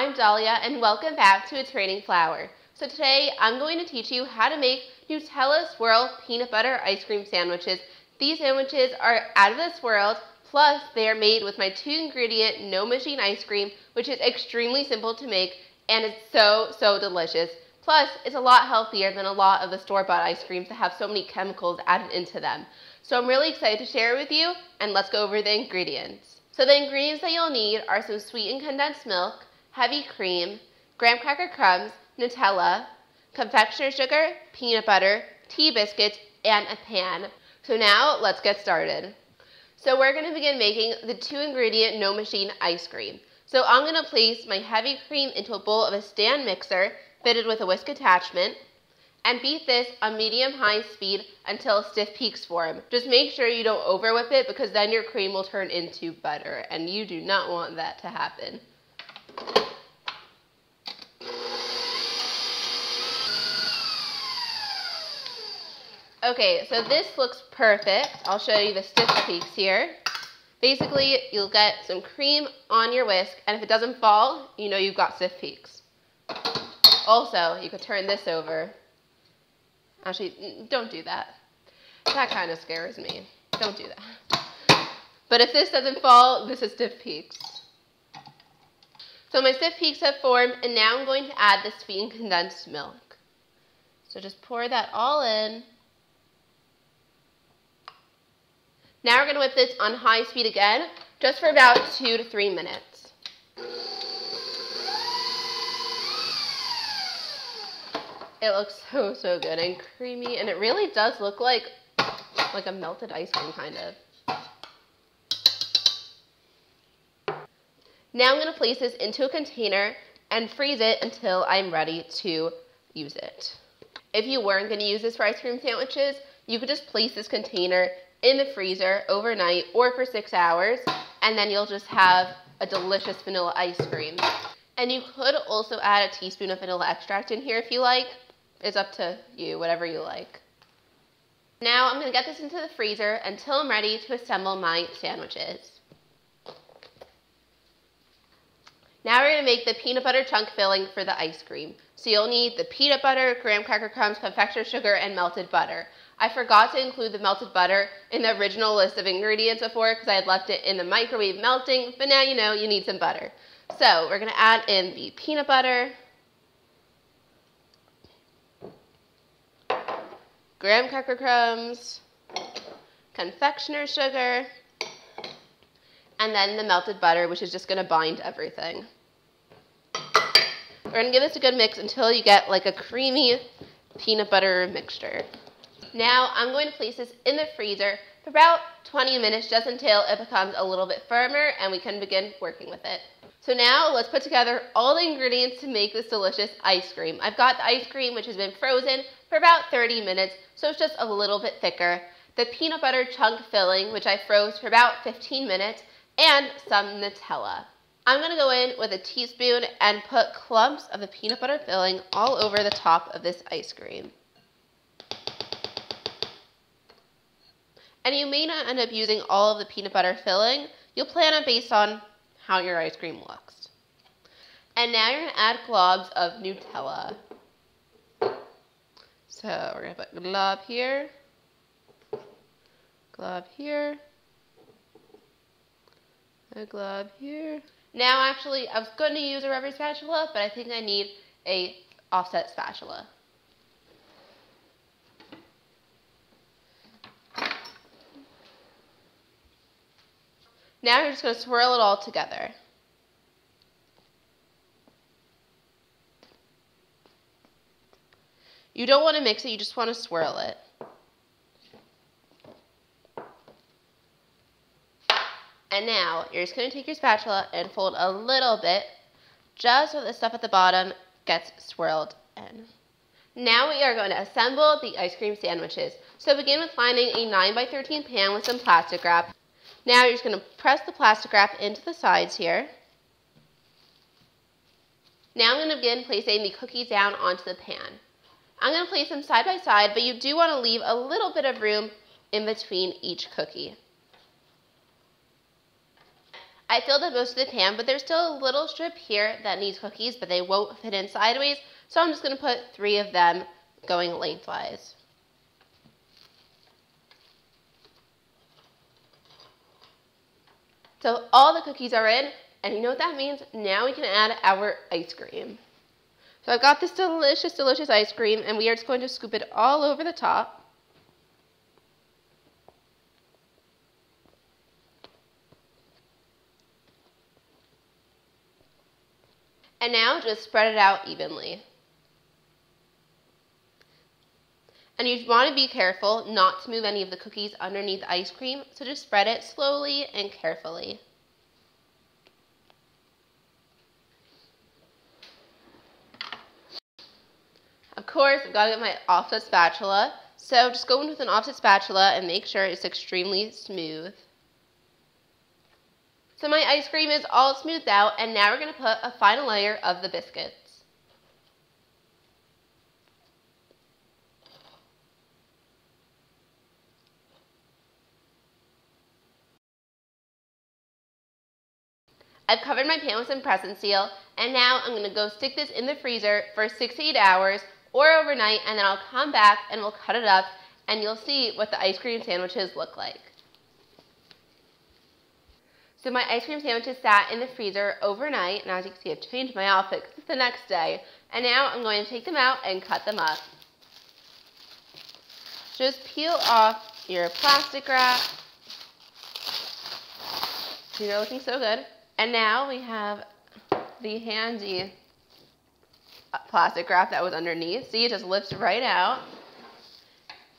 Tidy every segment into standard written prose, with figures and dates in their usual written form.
I'm Dalya and welcome back to It's Raining Flour. So today I'm going to teach you how to make Nutella swirl peanut butter ice cream sandwiches. These sandwiches are out of this world, plus they are made with my 2-ingredient no machine ice cream, which is extremely simple to make and it's so delicious. Plus it's a lot healthier than a lot of the store-bought ice creams that have so many chemicals added into them. So I'm really excited to share it with you, and let's go over the ingredients. So the ingredients that you'll need are some sweetened condensed milk, heavy cream, graham cracker crumbs, Nutella, confectioner's sugar, peanut butter, tea biscuits, and a pan. So now let's get started. So we're going to begin making the 2-ingredient no machine ice cream. So I'm going to place my heavy cream into a bowl of a stand mixer fitted with a whisk attachment and beat this on medium-high speed until stiff peaks form. Just make sure you don't over whip it because then your cream will turn into butter and you do not want that to happen. Okay, so this looks perfect. I'll show you the stiff peaks here. Basically, you'll get some cream on your whisk, and if it doesn't fall, you know you've got stiff peaks. Also, you could turn this over. Actually, don't do that. That kind of scares me. Don't do that. But if this doesn't fall, this is stiff peaks. So my stiff peaks have formed, and now I'm going to add the sweetened condensed milk. So just pour that all in. Now we're going to whip this on high speed again, just for about 2 to 3 minutes. It looks so good and creamy, and it really does look like a melted ice cream, kind of. Now I'm going to place this into a container and freeze it until I'm ready to use it. If you weren't going to use this for ice cream sandwiches, you could just place this container in the freezer overnight or for 6 hours, and then you'll just have a delicious vanilla ice cream. And you could also add a teaspoon of vanilla extract in here if you like. It's up to you, whatever you like. Now I'm going to get this into the freezer until I'm ready to assemble my sandwiches. Now we're going to make the peanut butter chunk filling for the ice cream. So you'll need the peanut butter, graham cracker crumbs, confectioner's sugar, and melted butter. I forgot to include the melted butter in the original list of ingredients before because I had left it in the microwave melting, but now you know you need some butter. So we're going to add in the peanut butter, graham cracker crumbs, confectioner's sugar, and then the melted butter, which is just going to bind everything. We're going to give this a good mix until you get like a creamy peanut butter mixture. Now I'm going to place this in the freezer for about 20 minutes, just until it becomes a little bit firmer and we can begin working with it. So now let's put together all the ingredients to make this delicious ice cream. I've got the ice cream, which has been frozen for about 30 minutes, so it's just a little bit thicker. The peanut butter chunk filling, which I froze for about 15 minutes, and some Nutella. I'm going to go in with a teaspoon and put clumps of the peanut butter filling all over the top of this ice cream. And you may not end up using all of the peanut butter filling. You'll plan it based on how your ice cream looks. And now you're going to add globs of Nutella. So we're going to put glob here, a glob here. Now actually I was going to use a rubber spatula, but I think I need an offset spatula. Now you're just going to swirl it all together. You don't want to mix it, you just want to swirl it. And now you're just going to take your spatula and fold a little bit, just so the stuff at the bottom gets swirled in. Now we are going to assemble the ice cream sandwiches. So begin with lining a 9x13 pan with some plastic wrap. Now you're just going to press the plastic wrap into the sides here. Now I'm going to begin placing the cookies down onto the pan. I'm going to place them side by side, but you do want to leave a little bit of room in between each cookie. I filled up most of the pan, but there's still a little strip here that needs cookies, but they won't fit in sideways, so I'm just going to put 3 of them going lengthwise. So all the cookies are in, and you know what that means? Now we can add our ice cream. So I've got this delicious, delicious ice cream, and we are just going to scoop it all over the top. And now just spread it out evenly. And you want to be careful not to move any of the cookies underneath the ice cream, so just spread it slowly and carefully. Of course, I've got to get my offset spatula, so just go in with an offset spatula and make sure it's extremely smooth. So my ice cream is all smoothed out, and now we're going to put a final layer of the biscuits. I've covered my pan with some press and seal, and now I'm going to go stick this in the freezer for 6 to 8 hours or overnight, and then I'll come back and we'll cut it up, and you'll see what the ice cream sandwiches look like. So my ice cream sandwiches sat in the freezer overnight, and as you can see, I've changed my outfit because it's the next day. And now I'm going to take them out and cut them up. Just peel off your plastic wrap. These are looking so good. And now we have the handy plastic wrap that was underneath. See, it just lifts right out.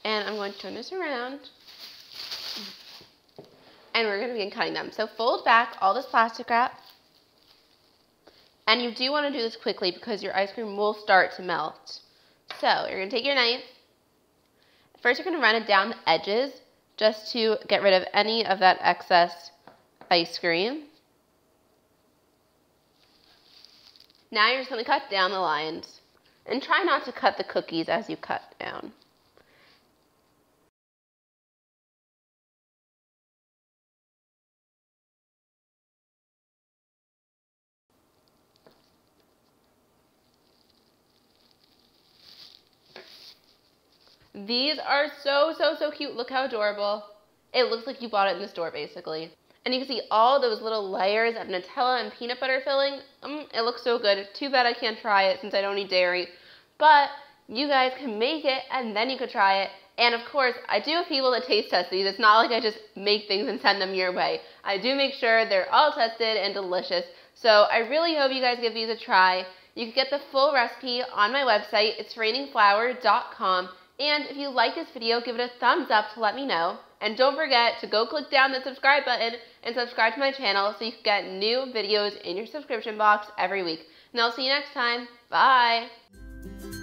And I'm going to turn this around. And we're going to begin cutting them. So fold back all this plastic wrap, and you do want to do this quickly because your ice cream will start to melt. So you're going to take your knife. First, you're going to run it down the edges just to get rid of any of that excess ice cream. Now you're just going to cut down the lines, and try not to cut the cookies as you cut down. These are so, so, so cute. Look how adorable. It looks like you bought it in the store, basically. And you can see all those little layers of Nutella and peanut butter filling. It looks so good. Too bad I can't try it since I don't eat dairy. But you guys can make it, and then you could try it. And of course, I do have people that taste test these. It's not like I just make things and send them your way. I do make sure they're all tested and delicious. So I really hope you guys give these a try. You can get the full recipe on my website. It's rainingflour.com. And if you like this video, give it a thumbs up to let me know. And don't forget to go click down the subscribe button and subscribe to my channel so you can get new videos in your subscription box every week. And I'll see you next time. Bye!